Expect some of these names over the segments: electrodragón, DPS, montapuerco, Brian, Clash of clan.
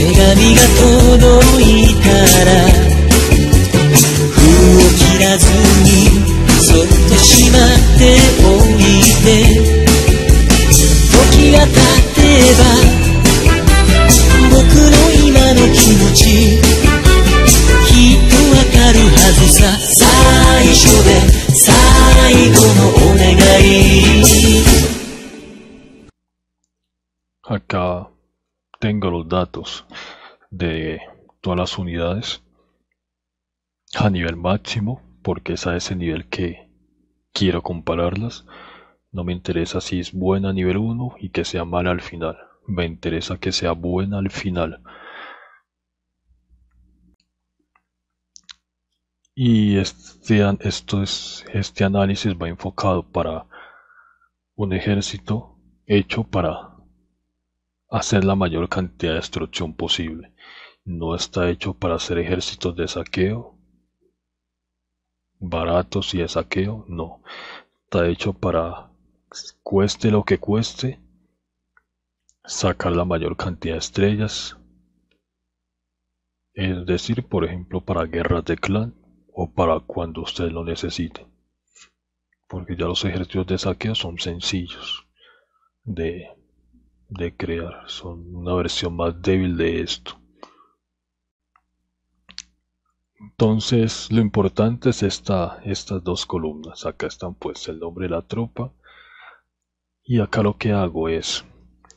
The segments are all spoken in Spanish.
神が届いたら封を切らずにそっとしまっておいて時が経てば僕の今の気持ちきっとわかるはずさ最初で最後のお願い Acá tengo los datos de todas las unidades a nivel máximo, porque es a ese nivel que quiero compararlas. No me interesa si es buena a nivel 1 y que sea mala al final, me interesa que sea buena al final. Y este análisis va enfocado para un ejército hecho para hacer la mayor cantidad de destrucción posible. No está hecho para hacer ejércitos de saqueo baratos y de saqueo, no. Está hecho para, cueste lo que cueste, sacar la mayor cantidad de estrellas. Es decir, por ejemplo, para guerras de clan o para cuando ustedes lo necesiten, porque ya los ejércitos de saqueo son sencillos de crear, son una versión más débil de esto. Entonces lo importante es estas dos columnas. Acá están pues el nombre de la tropa, y acá lo que hago es,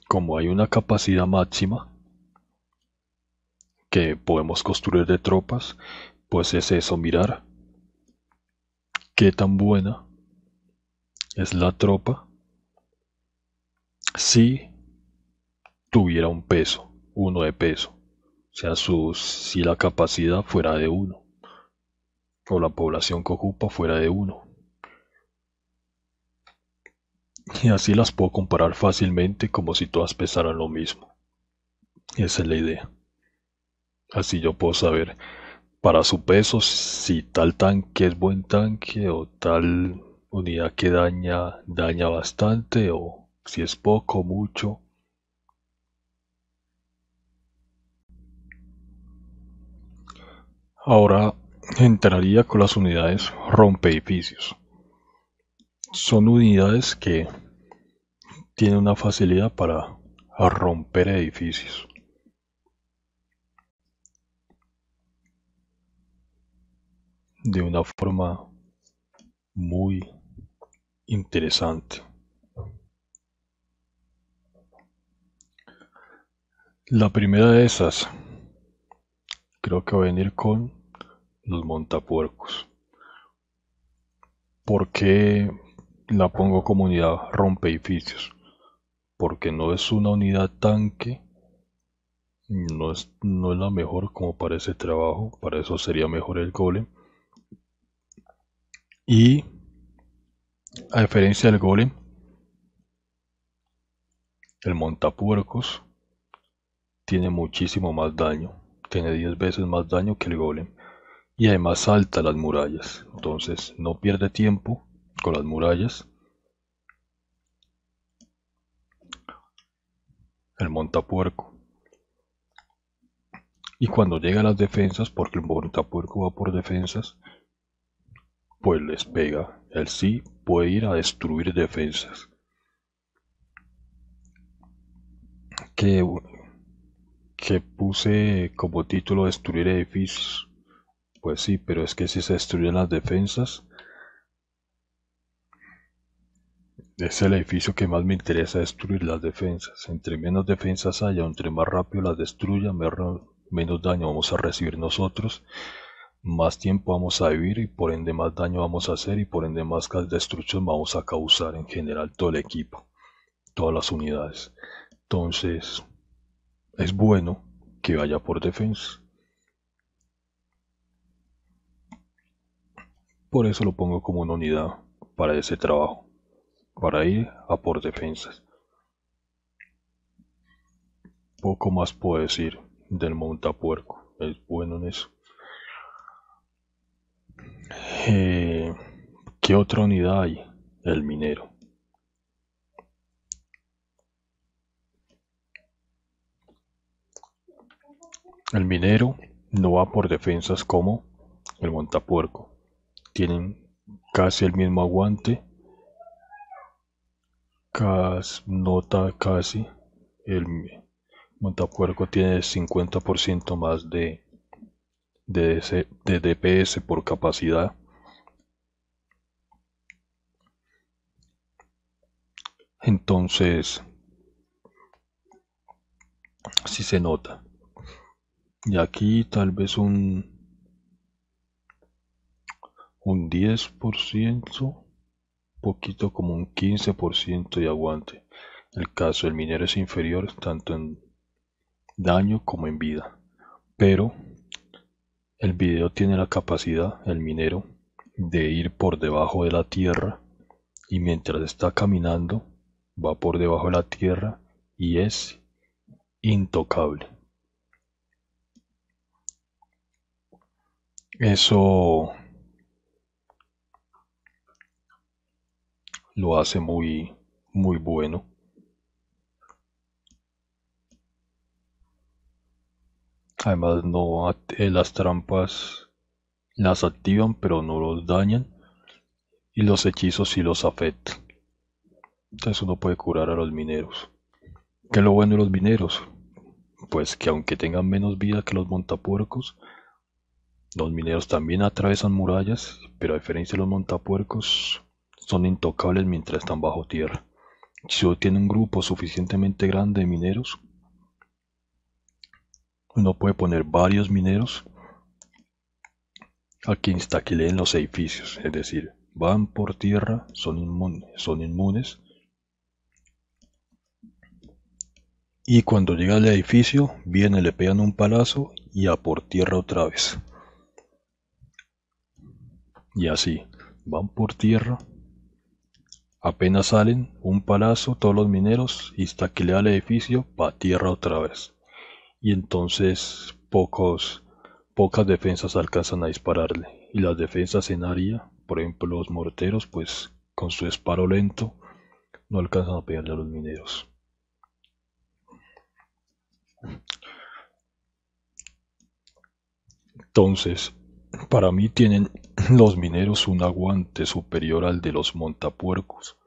como hay una capacidad máxima que podemos construir de tropas, pues es eso, mirar qué tan buena es la tropa si tuviera un peso, uno de peso, o sea, si la capacidad fuera de 1 o la población que ocupa fuera de 1, y así las puedo comparar fácilmente como si todas pesaran lo mismo. Esa es la idea. Así yo puedo saber para su peso si tal tanque es buen tanque, o tal unidad que daña bastante, o si es poco, mucho. Ahora entraría con las unidades rompeedificios. Son unidades que tienen una facilidad para romper edificios. De una forma muy interesante. La primera de esas, creo que va a venir con los montapuercos. ¿Por qué la pongo como unidad rompeedificios? Porque no es una unidad tanque, no es la mejor como para ese trabajo, para eso sería mejor el golem. Y a diferencia del golem, el montapuercos tiene muchísimo más daño. Tiene 10 veces más daño que el golem, y además salta las murallas, entonces no pierde tiempo con las murallas. El montapuerco, y cuando llega a las defensas, porque el montapuerco va por defensas, pues les pega. Él sí puede ir a destruir defensas, que puse como título destruir edificios. Pues sí, pero es que si se destruyen las defensas, es el edificio que más me interesa destruir, las defensas. Entre menos defensas haya, entre más rápido las destruya, menos daño vamos a recibir nosotros, más tiempo vamos a vivir, y por ende más daño vamos a hacer, y por ende más destrucción vamos a causar en general todo el equipo, todas las unidades. Entonces es bueno que vaya por defensa. Por eso lo pongo como una unidad para ese trabajo, para ir a por defensas. Poco más puedo decir del montapuerco, es bueno en eso. ¿Qué otra unidad hay? El minero. El minero no va por defensas como el montapuerco. Tienen casi el mismo aguante, nota casi. El montapuerco tiene 50% más de DPS por capacidad. Entonces, si se nota. Y aquí tal vez un 10%, poquito como un 15% de aguante. El caso del minero es inferior tanto en daño como en vida. Pero el video tiene la capacidad, el minero, de ir por debajo de la tierra, y mientras está caminando va por debajo de la tierra y es intocable. Eso lo hace muy bueno. Además, no, las trampas las activan pero no los dañan, y los hechizos sí los afectan. Entonces uno puede curar a los mineros. ¿Qué es lo bueno de los mineros? Pues que aunque tengan menos vida que los montapuercos, los mineros también atraviesan murallas, pero a diferencia de los montapuercos, son intocables mientras están bajo tierra. Si uno tiene un grupo suficientemente grande de mineros, uno puede poner varios mineros a que instaquileen los edificios, es decir, van por tierra, son inmunes, y cuando llega al edificio viene, le pegan un palazo y a por tierra otra vez. Y así, van por tierra, apenas salen un palazo, todos los mineros instaquilean el edificio, para tierra otra vez. Y entonces pocas defensas alcanzan a dispararle, y las defensas en área, por ejemplo los morteros, pues con su disparo lento no alcanzan a pegarle a los mineros. Entonces, para mí tienen los mineros un aguante superior al de los montapuercos,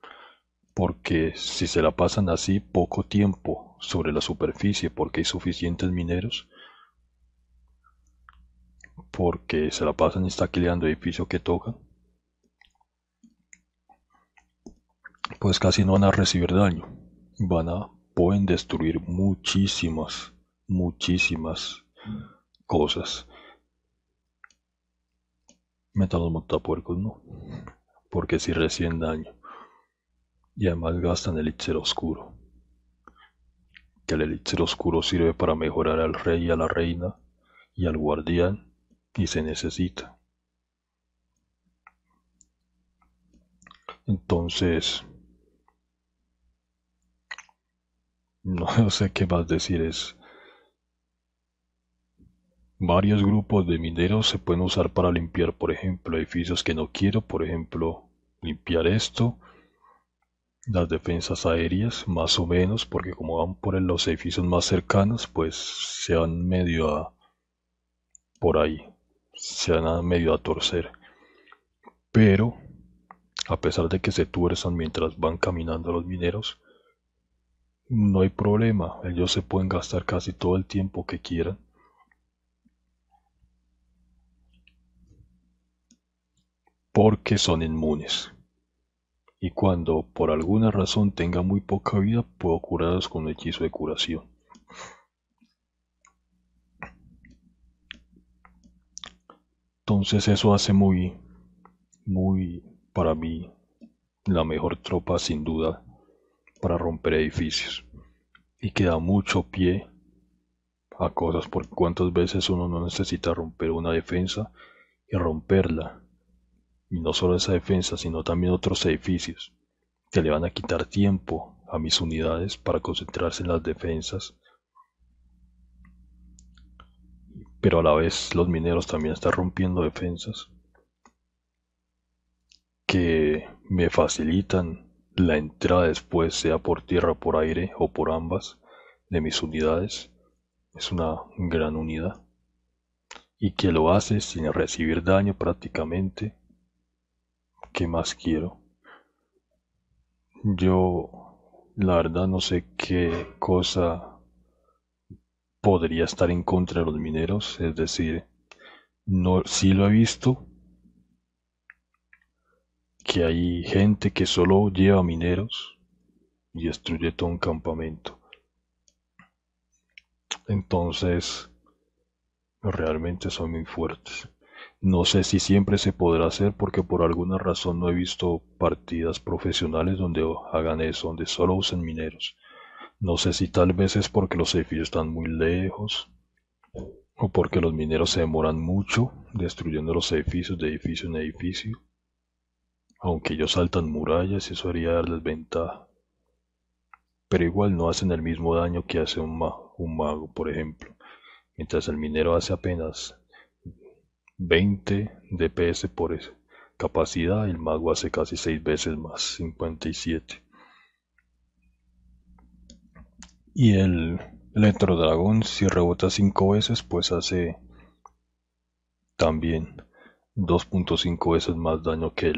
porque si se la pasan así poco tiempo sobre la superficie, porque hay suficientes mineros, porque se la pasan estaquileando edificios que tocan, pues casi no van a recibir daño, pueden destruir muchísimas cosas. Mientras los montapuercos no, porque si reciben daño. Y además gastan elixir oscuro, que el elixir oscuro sirve para mejorar al rey y a la reina y al guardián, y se necesita. Entonces, no sé qué más decir. Es varios grupos de mineros se pueden usar para limpiar, por ejemplo, edificios que no quiero, por ejemplo, limpiar esto. Las defensas aéreas, más o menos, porque como van por los edificios más cercanos, pues se van medio a por ahí, se van medio a torcer. Pero a pesar de que se tuerzan mientras van caminando los mineros, no hay problema, ellos se pueden gastar casi todo el tiempo que quieran. Porque son inmunes. Y cuando por alguna razón tenga muy poca vida, puedo curarlos con un hechizo de curación. Entonces eso hace para mí, la mejor tropa sin duda para romper edificios. Y que da mucho pie a cosas, porque cuántas veces uno no necesita romper una defensa y romperla. Y no solo esa defensa, sino también otros edificios que le van a quitar tiempo a mis unidades para concentrarse en las defensas. Pero a la vez los mineros también están rompiendo defensas que me facilitan la entrada después, sea por tierra, por aire o por ambas, de mis unidades. es una gran unidad y que lo hace sin recibir daño prácticamente. ¿Qué más quiero? Yo la verdad no sé qué cosa podría estar en contra de los mineros, es decir, no, sí lo he visto que hay gente que solo lleva mineros y destruye todo un campamento. Entonces realmente son muy fuertes. No sé si siempre se podrá hacer, porque por alguna razón no he visto partidas profesionales donde hagan eso, donde solo usen mineros. No sé si tal vez es porque los edificios están muy lejos, o porque los mineros se demoran mucho destruyendo los edificios de edificio en edificio, aunque ellos saltan murallas y eso haría darles ventaja, pero igual no hacen el mismo daño que hace un mago, por ejemplo, mientras el minero hace apenas 20 DPS por capacidad, el mago hace casi 6 veces más, 57. Y el electrodragón, si rebota 5 veces, pues hace también 2.5 veces más daño que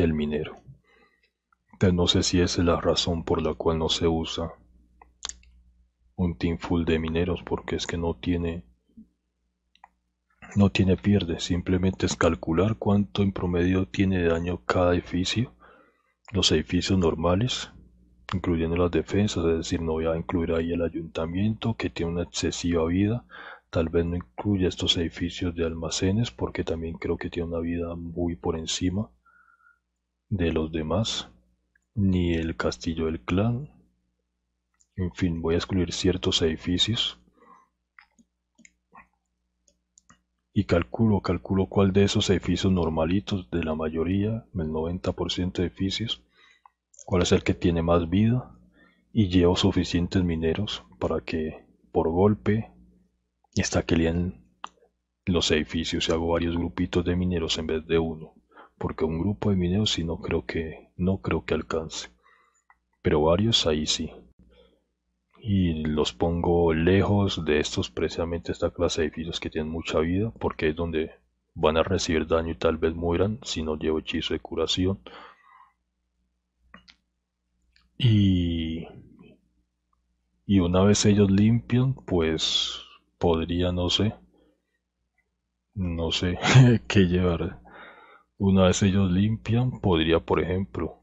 el minero. Entonces no sé si esa es la razón por la cual no se usa un team full de mineros, porque es que no tiene pierde, simplemente es calcular cuánto en promedio tiene de daño cada edificio, los edificios normales, incluyendo las defensas, es decir, no voy a incluir ahí el ayuntamiento que tiene una excesiva vida, tal vez no incluya estos edificios de almacenes porque también creo que tiene una vida muy por encima de los demás, ni el castillo del clan, en fin, voy a excluir ciertos edificios. Y calculo cuál de esos edificios normalitos, de la mayoría, el 90% de edificios, cuál es el que tiene más vida, y llevo suficientes mineros para que por golpe estaqueleen los edificios y hago varios grupitos de mineros en vez de uno, porque un grupo de mineros sí no creo que alcance, pero varios ahí sí. Y los pongo lejos de estos, precisamente esta clase de edificios que tienen mucha vida, porque es donde van a recibir daño y tal vez mueran si no llevo hechizo de curación. Y una vez ellos limpian, pues podría, no sé qué llevar. Una vez ellos limpian, podría, por ejemplo,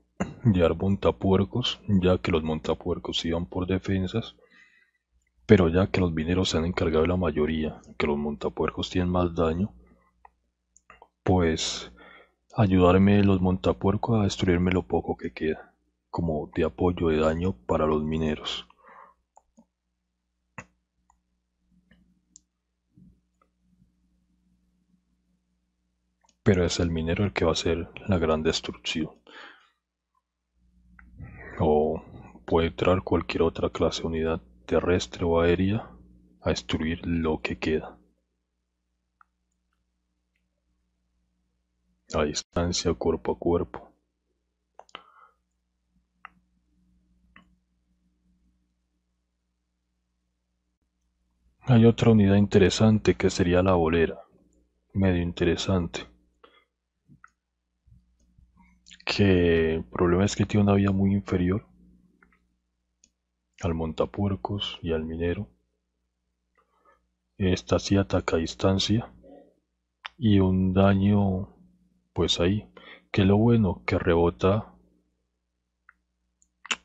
llevar montapuercos, ya que los montapuercos iban por defensas, pero ya que los mineros se han encargado de la mayoría, que los montapuercos tienen más daño, pues ayudarme los montapuercos a destruirme lo poco que queda, como de apoyo de daño para los mineros. Pero es el minero el que va a hacer la gran destrucción. O puede entrar cualquier otra clase de unidad terrestre o aérea a destruir lo que queda a distancia, cuerpo a cuerpo. Hay otra unidad interesante que sería la bolera, medio interesante, que el problema es que tiene una vida muy inferior al montapuercos y al minero. Esta sí ataca a distancia y un daño pues ahí, que lo bueno que rebota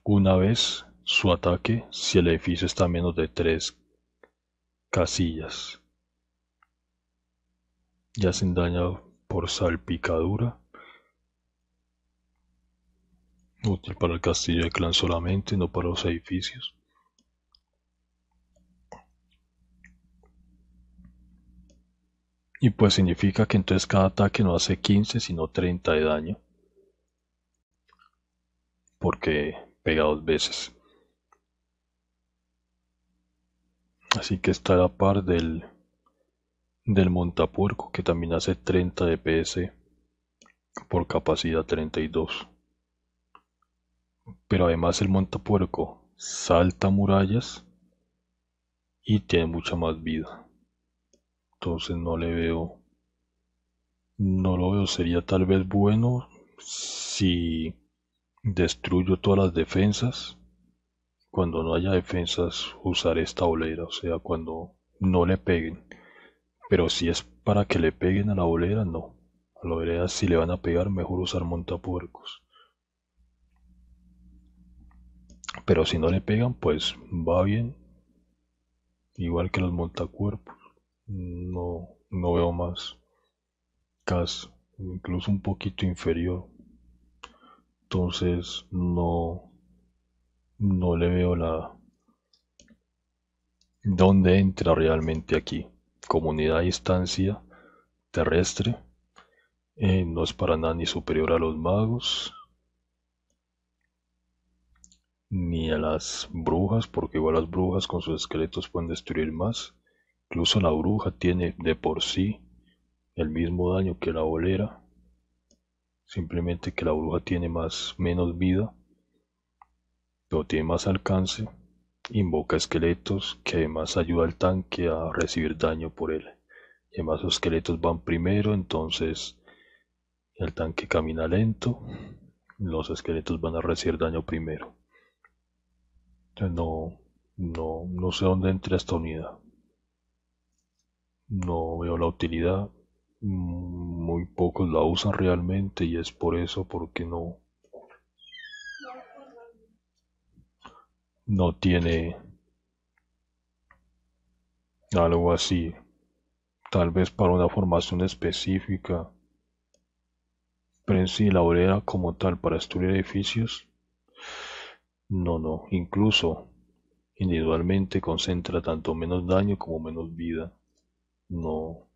una vez su ataque si el edificio está a menos de 3 casillas y hacen daño por salpicadura. Útil para el castillo de clan solamente, no para los edificios. Y pues significa que entonces cada ataque no hace 15 sino 30 de daño, porque pega 2 veces. Así que está a la par del montapuerco, que también hace 30 DPS por capacidad 32. Pero además el montapuerco salta murallas y tiene mucha más vida. Entonces no le veo, no lo veo. Sería tal vez bueno si destruyo todas las defensas. Cuando no haya defensas, usar esta bolera, o sea, cuando no le peguen. Pero si es para que le peguen a la bolera, no. A la bolera, si le van a pegar, mejor usar montapuercos. Pero si no le pegan, pues va bien. Igual que los montacuerpos. No veo más caso, incluso un poquito inferior. Entonces no le veo la dónde entra realmente aquí. Comunidad a distancia terrestre, no es para nada ni superior a los magos ni a las brujas, porque igual las brujas con sus esqueletos pueden destruir más. Incluso la bruja tiene de por sí el mismo daño que la bolera, simplemente que la bruja tiene menos vida, pero tiene más alcance, invoca esqueletos, que además ayuda al tanque a recibir daño por él. Además los esqueletos van primero, entonces el tanque camina lento, los esqueletos van a recibir daño primero. Entonces no sé dónde entra esta unidad. No veo la utilidad, muy pocos la usan realmente y es por eso porque no tiene algo así. Tal vez para una formación específica, pero en sí la bolera como tal para destruir edificios, no, incluso individualmente concentra tanto menos daño como menos vida. No.